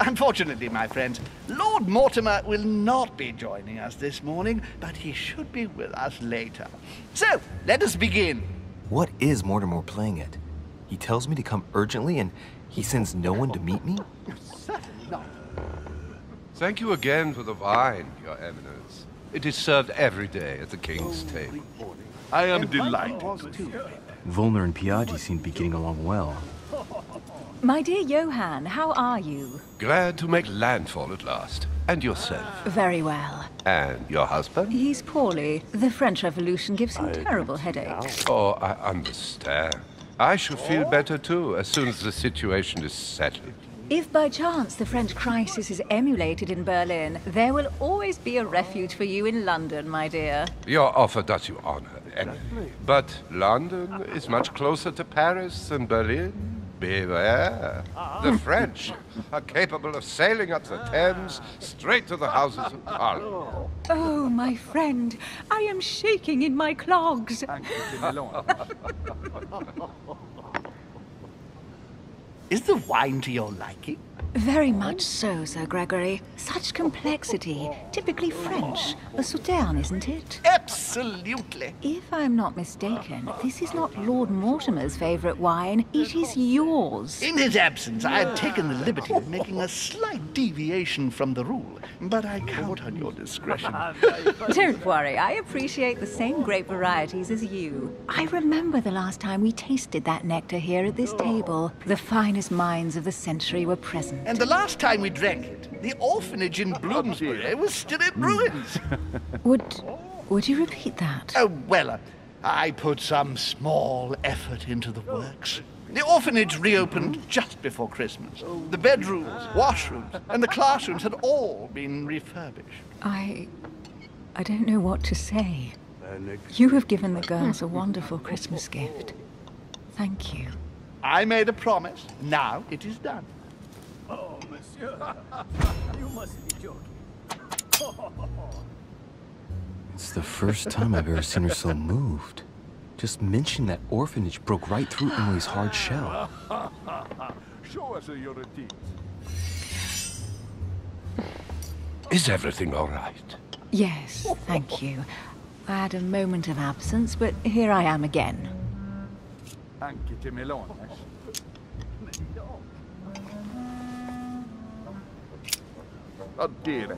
Unfortunately, my friends, Lord Mortimer will not be joining us this morning, but he should be with us later. So, let us begin. What is Mortimer playing at? He tells me to come urgently, and he sends no one to meet me? Certainly not. Thank you again for the wine, Your Eminence. It is served every day at the King's table. I am delighted to hear it. Volner and Piaggi seem to be getting along well. My dear Johann, how are you? Glad to make landfall at last. And yourself? Very well. And your husband? He's poorly. The French Revolution gives him terrible headaches. Oh, I understand. I should feel better too, as soon as the situation is settled. If by chance the French crisis is emulated in Berlin, there will always be a refuge for you in London, my dear. Your offer does you honor, Emily. But London is much closer to Paris than Berlin. Beware. The French are capable of sailing up the Thames straight to the Houses of Parliament. Oh, my friend, I am shaking in my clogs. Is the wine to your liking? Very much so, Sir Gregory. Such complexity. Typically French. A Sauterne, isn't it? Absolutely. If I'm not mistaken, this is not Lord Mortimer's favourite wine. It is yours. In his absence, I have taken the liberty of making a slight deviation from the rule, but I count on your discretion. Don't worry. I appreciate the same grape varieties as you. I remember the last time we tasted that nectar here at this table. The finest minds of the century were present. And the last time we drank it, the orphanage in Bloomsbury was still in ruins. Would you repeat that? Oh, well, I put some small effort into the works. The orphanage reopened just before Christmas. The bedrooms, washrooms, and the classrooms had all been refurbished. I don't know what to say. You have given the girls a wonderful Christmas gift. Thank you. I made a promise. Now it is done. Oh, monsieur. You must be joking. It's the first time I've ever seen her so moved. Just mention that orphanage broke right through Emily's hard shell. Show us your teeth. Is everything all right? Yes, thank you. I had a moment of absence, but here I am again. Oh dear.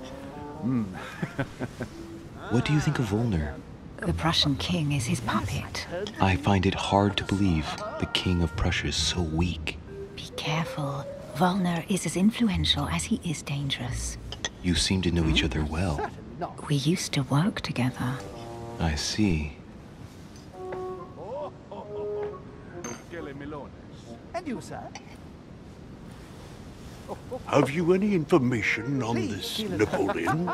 What do you think of Volner? The Prussian king is his puppet. I find it hard to believe the king of Prussia is so weak. Be careful. Volner is as influential as he is dangerous. You seem to know each other well. We used to work together. I see. And you, sir? Have you any information on this Napoleon?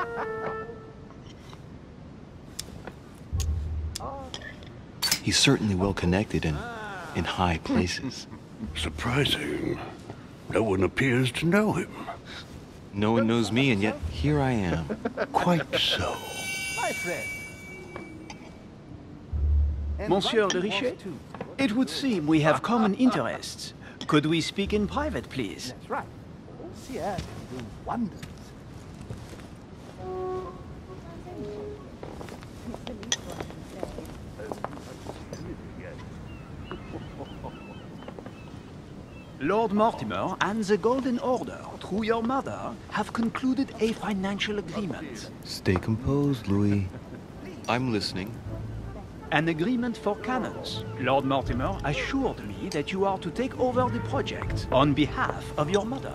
He's certainly well-connected and in high places. Surprising. No one appears to know him. No one knows me, and yet here I am. Quite so. My friend. Monsieur de Richet, it would seem we have common interests. Could we speak in private, please? That's right. Can do wonders. Lord Mortimer and the Golden Order, through your mother, have concluded a financial agreement. Stay composed, Louis. I'm listening. An agreement for cannons. Lord Mortimer assured me that you are to take over the project on behalf of your mother.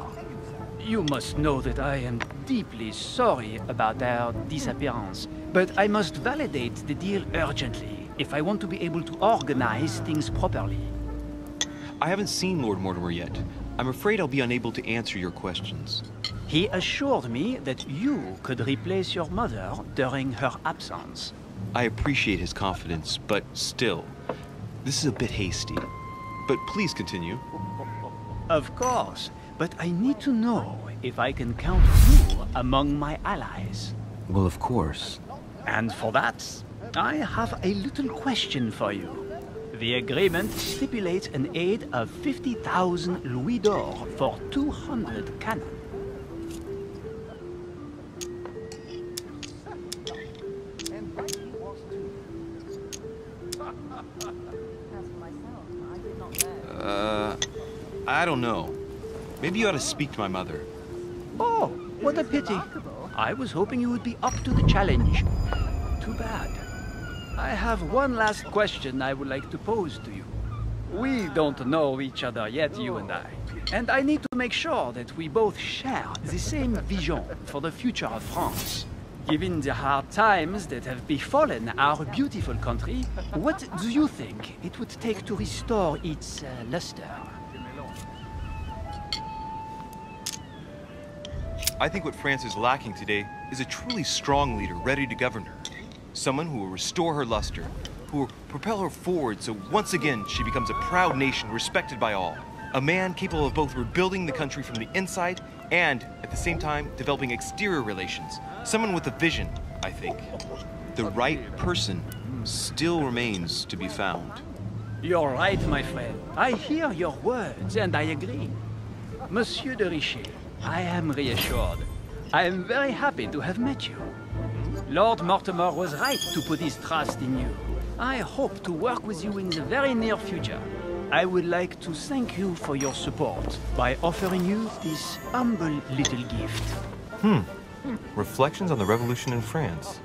You must know that I am deeply sorry about our disappearance, but I must validate the deal urgently if I want to be able to organize things properly. I haven't seen Lord Mortimer yet. I'm afraid I'll be unable to answer your questions. He assured me that you could replace your mother during her absence. I appreciate his confidence, but still, this is a bit hasty. But please continue. Of course. But I need to know if I can count you among my allies. Well, of course. And for that, I have a little question for you. The agreement stipulates an aid of 50,000 Louis d'Or for 200 cannon. I don't know. Maybe you ought to speak to my mother. Oh, what a pity. I was hoping you would be up to the challenge. Too bad. I have one last question I would like to pose to you. We don't know each other yet, you and I. And I need to make sure that we both share the same vision for the future of France. Given the hard times that have befallen our beautiful country, what do you think it would take to restore its luster? I think what France is lacking today is a truly strong leader ready to govern her. Someone who will restore her luster, who will propel her forward so once again she becomes a proud nation respected by all. A man capable of both rebuilding the country from the inside and, at the same time, developing exterior relations. Someone with a vision, I think. The right person still remains to be found. You're right, my friend. I hear your words and I agree. Monsieur de Richet, I am reassured. I am very happy to have met you. Lord Mortimer was right to put his trust in you. I hope to work with you in the very near future. I would like to thank you for your support by offering you this humble little gift. Reflections on the revolution in France.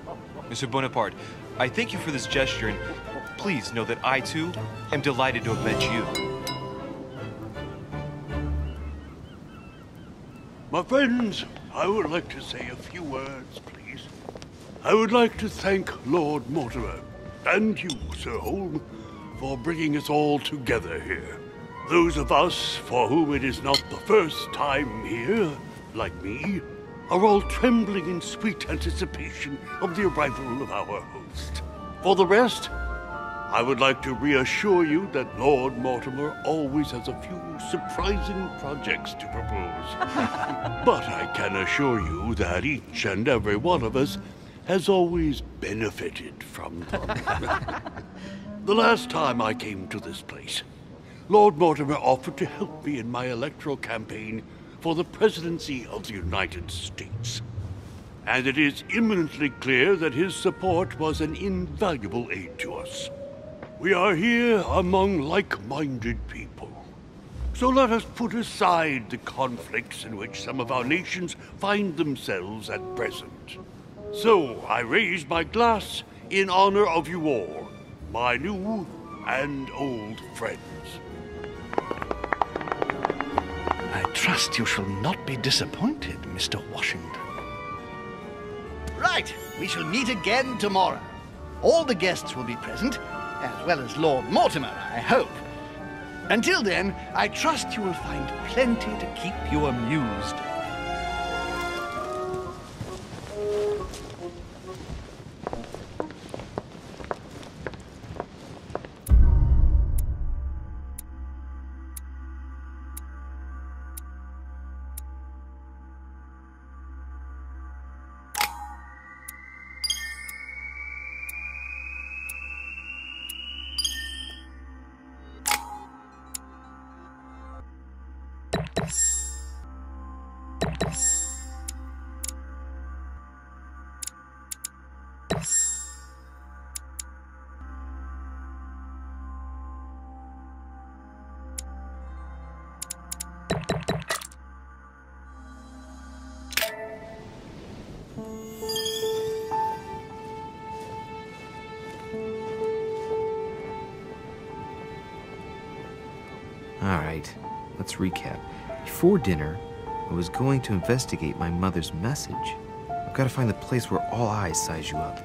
Mr. Bonaparte, I thank you for this gesture, and please know that I, too, am delighted to have met you. My friends, I would like to say a few words, please. I would like to thank Lord Mortimer and you, Sir Holm, for bringing us all together here. Those of us for whom it is not the first time here, like me, are all trembling in sweet anticipation of the arrival of our host. For the rest, I would like to reassure you that Lord Mortimer always has a few surprising projects to propose. But I can assure you that each and every one of us has always benefited from them. The last time I came to this place, Lord Mortimer offered to help me in my electoral campaign for the presidency of the United States. And it is imminently clear that his support was an invaluable aid to us. We are here among like-minded people. So let us put aside the conflicts in which some of our nations find themselves at present. So I raise my glass in honor of you all. My new and old friends. I trust you shall not be disappointed, Mr. Washington. Right, we shall meet again tomorrow. All the guests will be present, as well as Lord Mortimer, I hope. Until then, I trust you will find plenty to keep you amused. Let's recap. Before dinner, I was going to investigate my mother's message. I've got to find the place where all eyes size you up.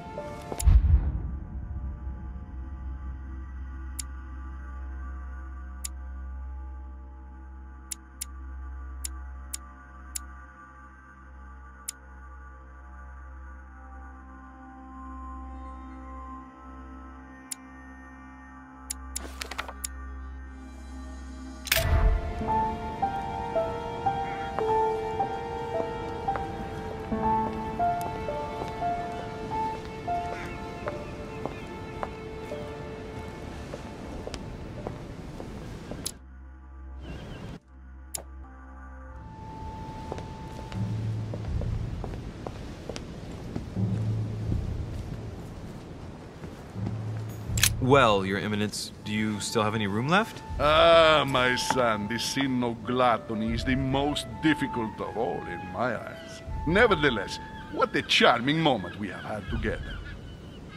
Well, Your Eminence, do you still have any room left? Ah, my son, the sin of gluttony is the most difficult of all in my eyes. Nevertheless, what a charming moment we have had together.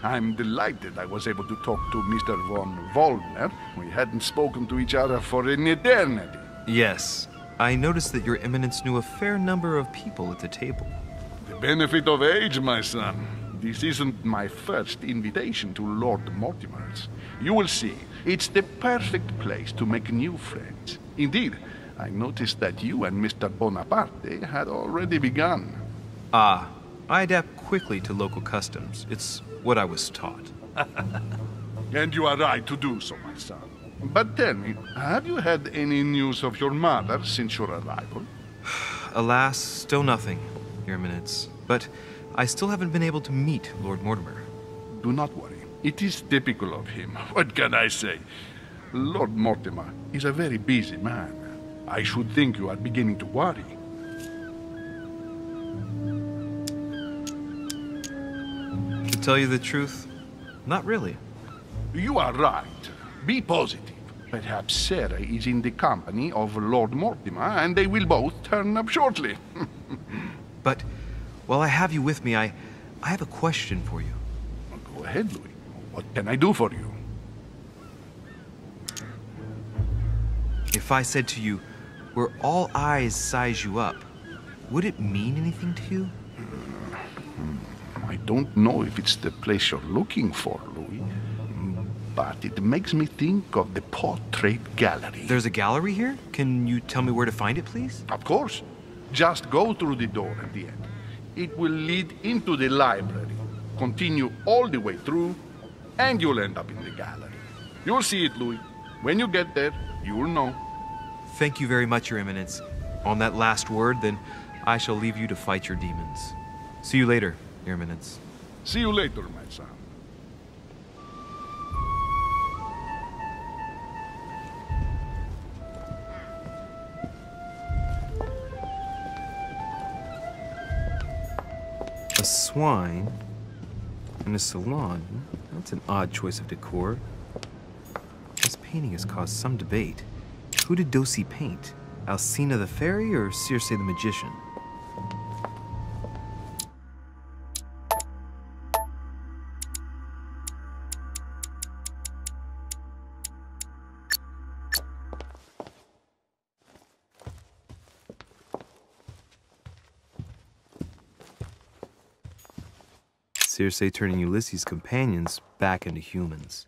I'm delighted I was able to talk to Mr. von Volner. We hadn't spoken to each other for an eternity. Yes. I noticed that Your Eminence knew a fair number of people at the table. The benefit of age, my son. This isn't my first invitation to Lord Mortimer's. You will see, it's the perfect place to make new friends. Indeed, I noticed that you and Mr. Bonaparte had already begun. Ah, I adapt quickly to local customs. It's what I was taught. And you are right to do so, my son. But tell me, have you had any news of your mother since your arrival? Alas, still nothing, Your Eminence. But I still haven't been able to meet Lord Mortimer. Do not worry. It is typical of him. What can I say? Lord Mortimer is a very busy man. I should think you are beginning to worry. To tell you the truth, not really. You are right. Be positive. Perhaps Sarah is in the company of Lord Mortimer, and they will both turn up shortly. But while I have you with me, I have a question for you. Go ahead, Louis. What can I do for you? If I said to you, "Where all eyes size you up," would it mean anything to you? I don't know if it's the place you're looking for, Louis. But it makes me think of the portrait gallery. There's a gallery here? Can you tell me where to find it, please? Of course. Just go through the door at the end. It will lead into the library. Continue all the way through, and you'll end up in the gallery. You'll see it, Louis. When you get there, you'll know. Thank you very much, Your Eminence. On that last word, then, I shall leave you to fight your demons. See you later, Your Eminence. See you later, my son. A swine and a salon. That's an odd choice of decor. This painting has caused some debate. Who did Dossi paint? Alcina the fairy or Circe the magician? Circe turning Ulysses' companions back into humans.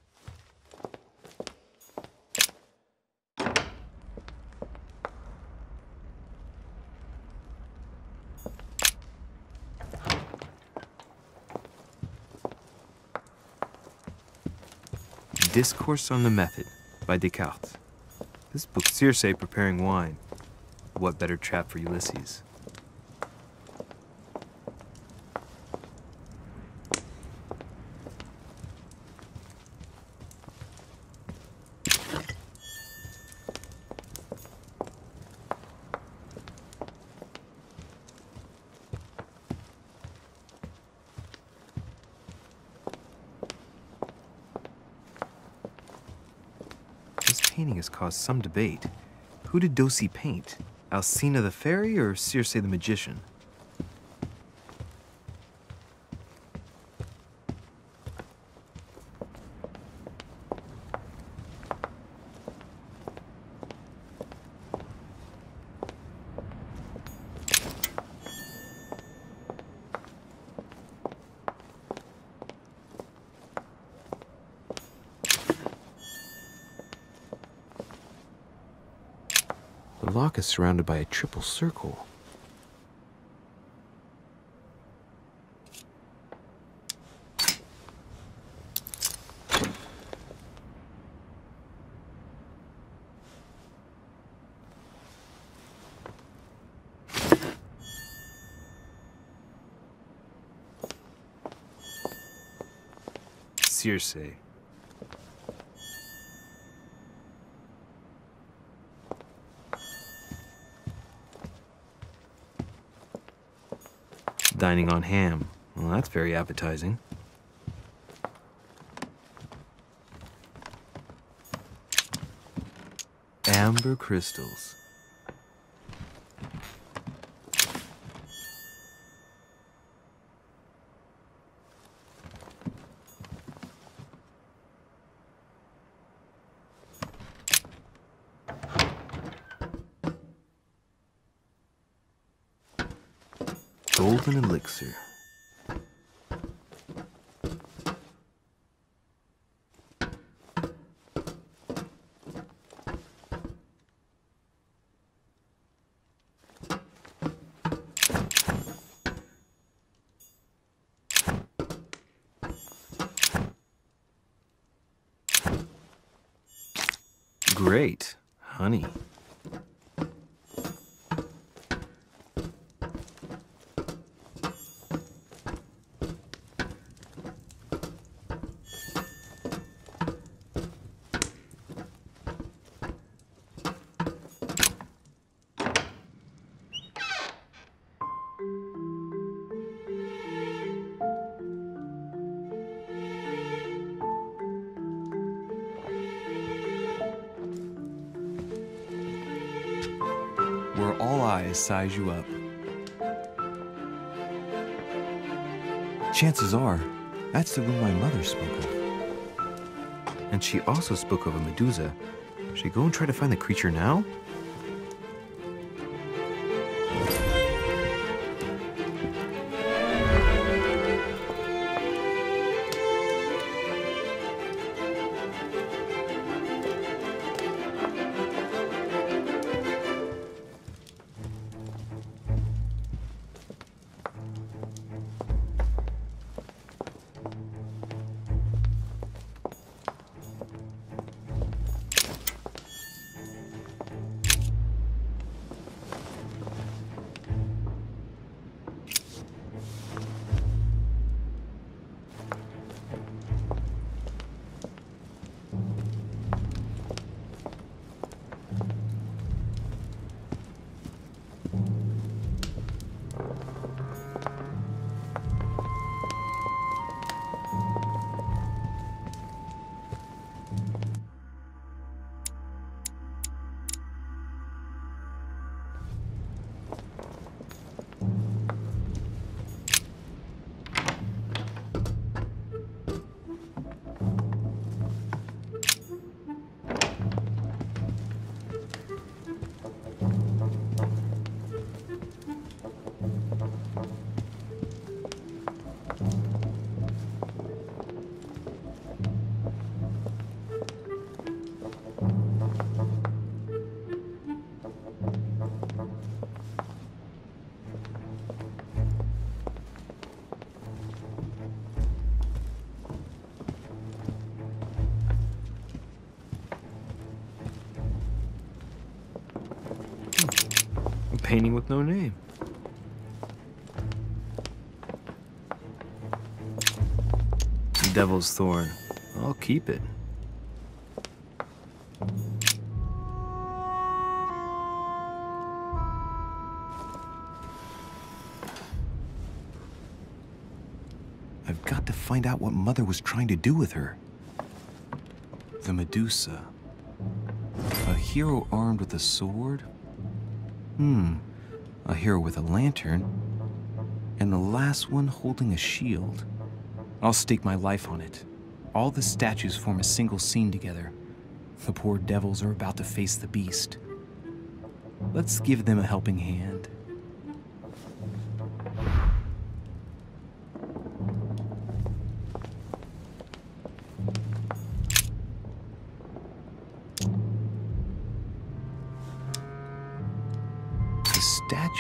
Discourse on the Method by Descartes. This book, Circe preparing wine. What better trap for Ulysses? Caused some debate. Who did Dossi paint? Alcina the fairy or Circe the magician? Is surrounded by a triple circle. Circe. Dining on ham. Well, that's very appetizing. amber crystals. Golden elixir. Great, honey. Size you up. Chances are, that's the room my mother spoke of. And she also spoke of a Medusa. Should I go and try to find the creature now? Painting with no name. Devil's Thorn. I'll keep it. I've got to find out what Mother was trying to do with her. The Medusa. A hero armed with a sword? A hero with a lantern, and the last one holding a shield. I'll stake my life on it. All the statues form a single scene together. The poor devils are about to face the beast. Let's give them a helping hand.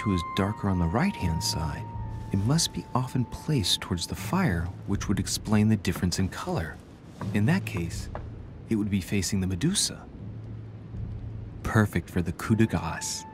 Is darker on the right-hand side. It must be often placed towards the fire, which would explain the difference in color. In that case, it would be facing the Medusa. Perfect for the coup de grâce.